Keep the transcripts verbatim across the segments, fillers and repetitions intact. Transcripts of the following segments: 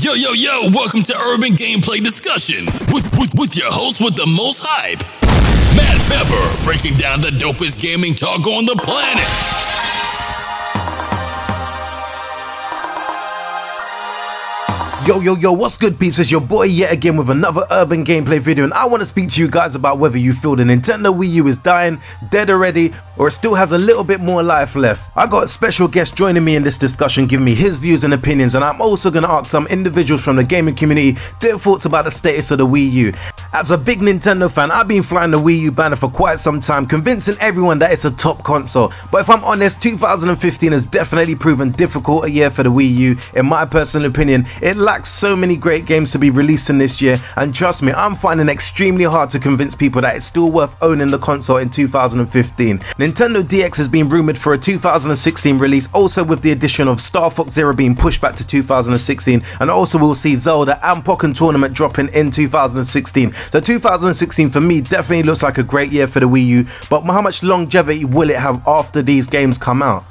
Yo, yo, yo, welcome to Urban Gameplay Discussion with, with, with your host with the most hype, Matt Pepper, breaking down the dopest gaming talk on the planet. Yo, yo, yo, what's good, peeps? It's your boy yet again with another Urban Gameplay video, and I want to speak to you guys about whether you feel the Nintendo Wii U is dying, dead already, or it still has a little bit more life left. I got a special guest joining me in this discussion, giving me his views and opinions, and I'm also going to ask some individuals from the gaming community their thoughts about the status of the Wii U. As a big Nintendo fan, I've been flying the Wii U banner for quite some time, convincing everyone that it's a top console, but if I'm honest, two thousand fifteen has definitely proven difficult a year for the Wii U. In my personal opinion, it lacks so many great games to be released in this year, and trust me, I'm finding it extremely hard to convince people that it's still worth owning the console in two thousand fifteen. Nintendo D X has been rumoured for a two thousand sixteen release, also with the addition of Star Fox Zero being pushed back to two thousand sixteen, and also we'll see Zelda and Pokken Tournament dropping in two thousand sixteen. So two thousand sixteen for me definitely looks like a great year for the Wii U, but how much longevity will it have after these games come out?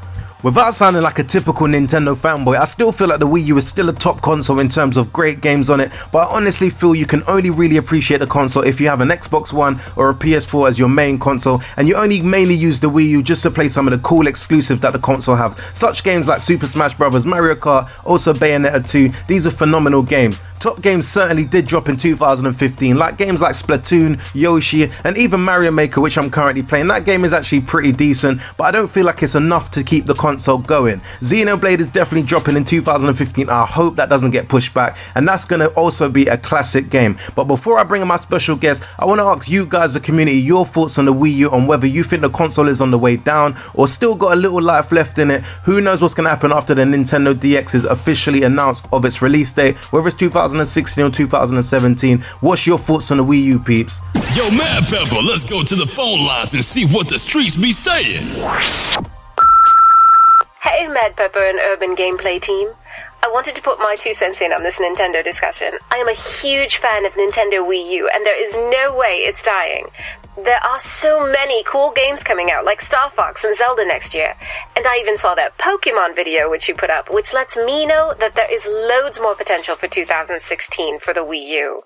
Without sounding like a typical Nintendo fanboy, I still feel like the Wii U is still a top console in terms of great games on it, but I honestly feel you can only really appreciate the console if you have an Xbox One or a P S four as your main console, and you only mainly use the Wii U just to play some of the cool exclusives that the console have, such games like Super Smash Bros., Mario Kart, also Bayonetta two. These are phenomenal games. Top games certainly did drop in two thousand fifteen, like games like Splatoon, Yoshi, and even Mario Maker, which I'm currently playing. That game is actually pretty decent, but I don't feel like it's enough to keep the console going. Xenoblade is definitely dropping in two thousand fifteen. I hope that doesn't get pushed back, and that's going to also be a classic game. But before I bring in my special guest, I want to ask you guys, the community, your thoughts on the Wii U, on whether you think the console is on the way down or still got a little life left in it. Who knows what's going to happen after the Nintendo D X is officially announced of its release date, whether it's two thousand sixteen or two thousand seventeen. What's your thoughts on the Wii U, peeps? Yo, Mad Pepper, let's go to the phone lines and see what the streets be saying. Hey, Mad Pepper and Urban Gameplay team. I wanted to put my two cents in on this Nintendo discussion. I am a huge fan of Nintendo Wii U, and there is no way it's dying. There are so many cool games coming out, like Star Fox and Zelda next year. And I even saw that Pokemon video which you put up, which lets me know that there is loads more potential for two thousand sixteen for the Wii U.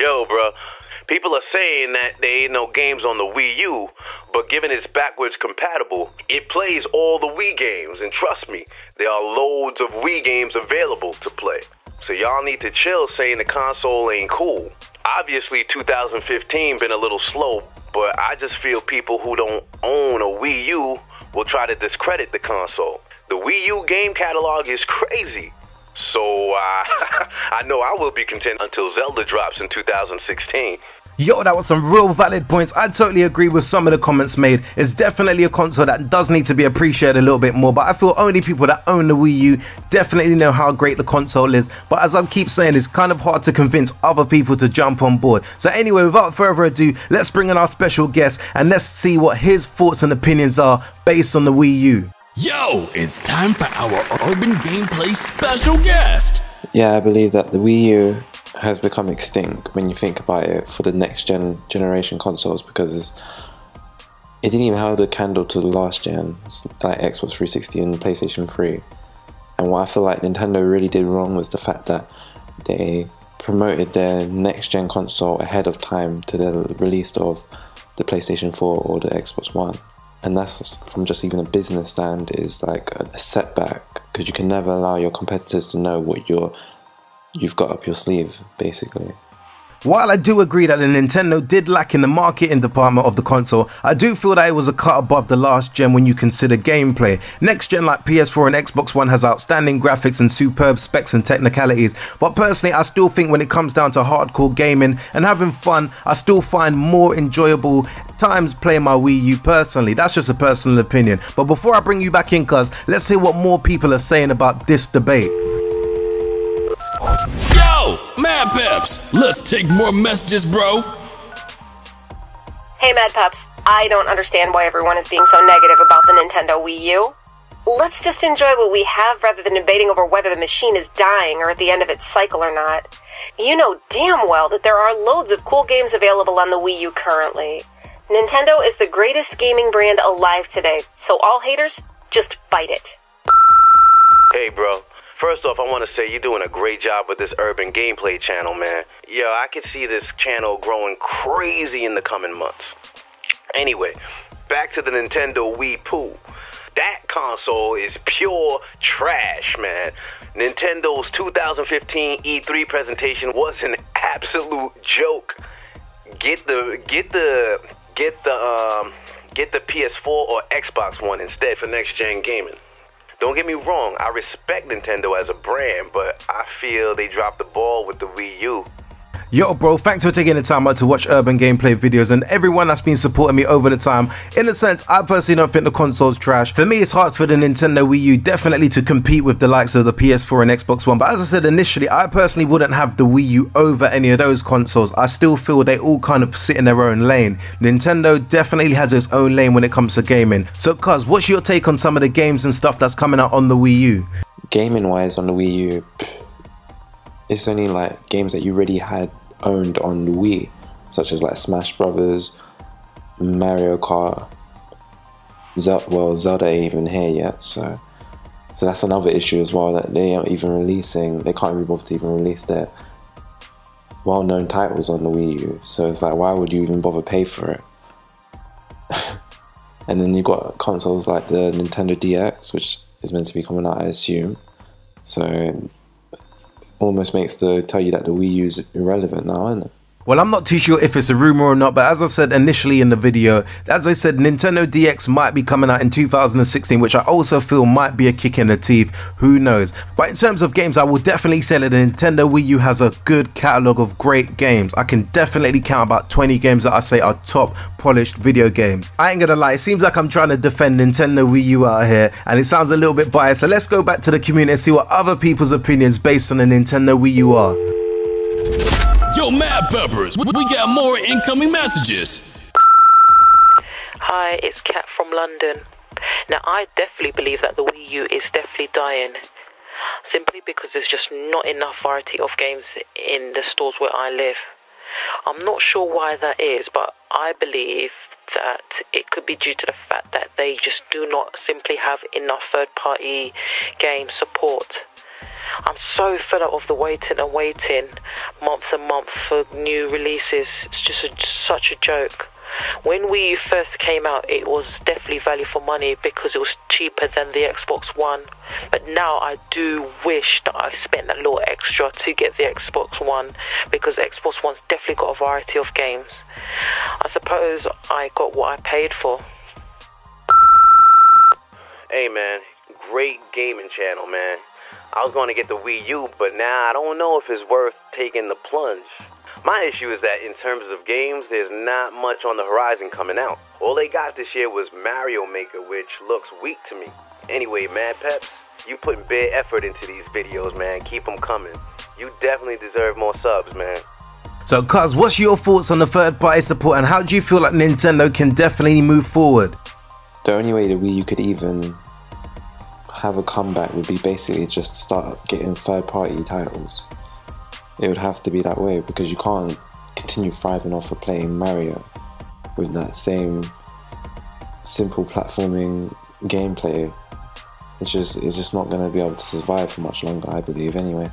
Yo, bro. People are saying that there ain't no games on the Wii U, but given it's backwards compatible, it plays all the Wii games. And trust me, there are loads of Wii games available to play. So y'all need to chill saying the console ain't cool. Obviously, two thousand fifteen been a little slow, but I just feel people who don't own a Wii U will try to discredit the console. The Wii U game catalog is crazy. So, uh, I know I will be content until Zelda drops in two thousand sixteen. Yo, that was some real valid points. I totally agree with some of the comments made. It's definitely a console that does need to be appreciated a little bit more, but I feel only people that own the Wii U definitely know how great the console is. But as I keep saying, it's kind of hard to convince other people to jump on board. So anyway, without further ado, let's bring in our special guest and let's see what his thoughts and opinions are based on the Wii U. Yo, it's time for our Urban Gameplay special guest. Yeah, I believe that the Wii U has become extinct when you think about it for the next gen generation consoles, because it didn't even hold a candle to the last gen, like Xbox three sixty and PlayStation three. And what I feel like Nintendo really did wrong was the fact that they promoted their next gen console ahead of time to the release of the PlayStation four or the Xbox one. And that's, from just even a business stand, is like a setback, because you can never allow your competitors to know what you're you've got up your sleeve, basically. While I do agree that the Nintendo did lack in the marketing department of the console, I do feel that it was a cut above the last gen when you consider gameplay. Next gen like P S four and Xbox One has outstanding graphics and superb specs and technicalities, but personally I still think when it comes down to hardcore gaming and having fun, I still find more enjoyable times playing my Wii U personally. That's just a personal opinion. But before I bring you back in, cuz, let's hear what more people are saying about this debate. Yo, Mad Peps, let's take more messages, bro. Hey, Mad Peps, I don't understand why everyone is being so negative about the Nintendo Wii U. Let's just enjoy what we have rather than debating over whether the machine is dying or at the end of its cycle or not. You know damn well that there are loads of cool games available on the Wii U currently. Nintendo is the greatest gaming brand alive today, so all haters, just bite it. Hey, bro. First off, I want to say you're doing a great job with this Urban Gameplay channel, man. Yo, I could see this channel growing crazy in the coming months. Anyway, back to the Nintendo Wii Pool. That console is pure trash, man. Nintendo's two thousand fifteen E three presentation was an absolute joke. Get the get the get the um get the P S four or Xbox One instead for next gen gaming. Don't get me wrong, I respect Nintendo as a brand, but I feel they dropped the ball with the Wii U. Yo bro, thanks for taking the time out to watch Urban Gameplay videos and everyone that's been supporting me over the time. In a sense, I personally don't think the console's trash. For me, it's hard for the Nintendo Wii U definitely to compete with the likes of the P S four and Xbox One, but as I said initially, I personally wouldn't have the Wii U over any of those consoles. I still feel they all kind of sit in their own lane. Nintendo definitely has its own lane when it comes to gaming. So cuz, what's your take on some of the games and stuff that's coming out on the Wii U? Gaming wise on the Wii U, it's only like games that you already had owned on the Wii, such as like Smash Brothers, Mario Kart, Zelda. Well, Zelda ain't even here yet, so so that's another issue as well, that they aren't even releasing. They can't be bothered to even release their well-known titles on the Wii U. So it's like, why would you even bother pay for it? And then you got consoles like the Nintendo D X, which is meant to be coming out, I assume. So. Almost makes the tell you that the Wii U is irrelevant now, isn't it? Well, I'm not too sure if it's a rumor or not, but as I said initially in the video, as I said, Nintendo D X might be coming out in two thousand sixteen, which I also feel might be a kick in the teeth. Who knows? But in terms of games, I will definitely say that the Nintendo Wii U has a good catalog of great games. I can definitely count about twenty games that I say are top polished video games. I ain't gonna lie, it seems like I'm trying to defend Nintendo Wii U out here, and it sounds a little bit biased. So let's go back to the community and see what other people's opinions based on the Nintendo Wii U are. Yo, Matt Peppers, we got more incoming messages. Hi, it's Kat from London. Now, I definitely believe that the Wii U is definitely dying, simply because there's just not enough variety of games in the stores where I live. I'm not sure why that is, but I believe that it could be due to the fact that they just do not simply have enough third-party game support. I'm so fed up of the waiting and waiting month and month for new releases. It's just a, such a joke. When Wii U first came out, it was definitely value for money because it was cheaper than the Xbox One. But now I do wish that I spent a little extra to get the Xbox One, because Xbox One's definitely got a variety of games. I suppose I got what I paid for. Hey man, great gaming channel, man. I was going to get the Wii U, but now I don't know if it's worth taking the plunge. My issue is that in terms of games, there's not much on the horizon coming out. All they got this year was Mario Maker, which looks weak to me. Anyway, Mad Peps, you putting big effort into these videos, man. Keep them coming. You definitely deserve more subs, man. So, cuz, what's your thoughts on the third-party support, and how do you feel like Nintendo can definitely move forward? The only way the Wii U could even have a comeback would be basically just to start getting third party titles. It would have to be that way, because you can't continue thriving off of playing Mario with that same simple platforming gameplay. It's just it's just not going to be able to survive for much longer, I believe, anyway.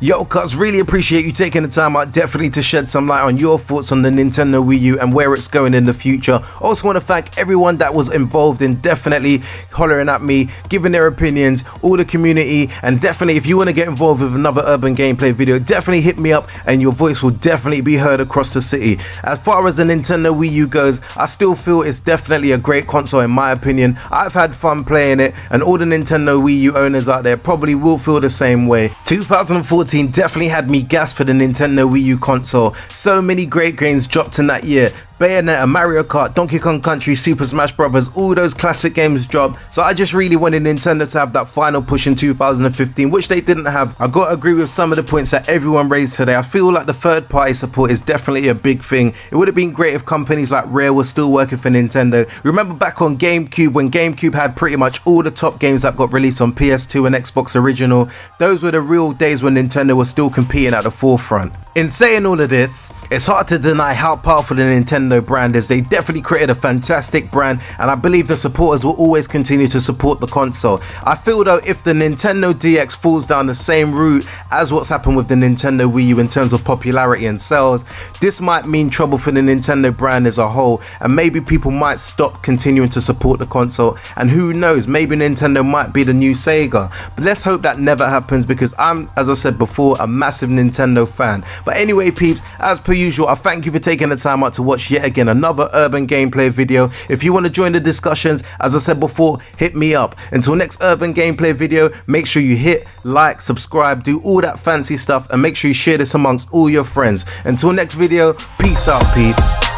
Yo cuz, really appreciate you taking the time out definitely to shed some light on your thoughts on the Nintendo Wii U and where it's going in the future. Also want to thank everyone that was involved in definitely hollering at me, giving their opinions, all the community, and definitely if you want to get involved with another Urban Gameplay video, definitely hit me up and your voice will definitely be heard across the city. As far as the Nintendo Wii U goes, I still feel it's definitely a great console in my opinion. I've had fun playing it, and all the Nintendo Wii U owners out there probably will feel the same way. two thousand fourteen definitely had me gasped for the Nintendo Wii U console. So many great games dropped in that year. Bayonetta, Mario Kart, Donkey Kong Country, Super Smash Bros., all those classic games dropped. So I just really wanted Nintendo to have that final push in two thousand fifteen, which they didn't have. I gotta agree with some of the points that everyone raised today. I feel like the third party support is definitely a big thing. It would have been great if companies like Rare were still working for Nintendo. Remember back on GameCube, when GameCube had pretty much all the top games that got released on P S two and Xbox Original. Those were the real days when Nintendo was still competing at the forefront. In saying all of this, it's hard to deny how powerful the Nintendo Nintendo brand is. They definitely created a fantastic brand, and I believe the supporters will always continue to support the console. I feel though, if the Nintendo D X falls down the same route as what's happened with the Nintendo Wii U in terms of popularity and sales, this might mean trouble for the Nintendo brand as a whole, and maybe people might stop continuing to support the console. And who knows, maybe Nintendo might be the new Sega, but let's hope that never happens, because I'm, as I said before, a massive Nintendo fan. But anyway peeps, as per usual, I thank you for taking the time out to watch yet again another Urban Gameplay video. If you want to join the discussions, as I said before, hit me up. Until next Urban Gameplay video, make sure you hit like, subscribe, do all that fancy stuff, and make sure you share this amongst all your friends. Until next video, peace out peeps.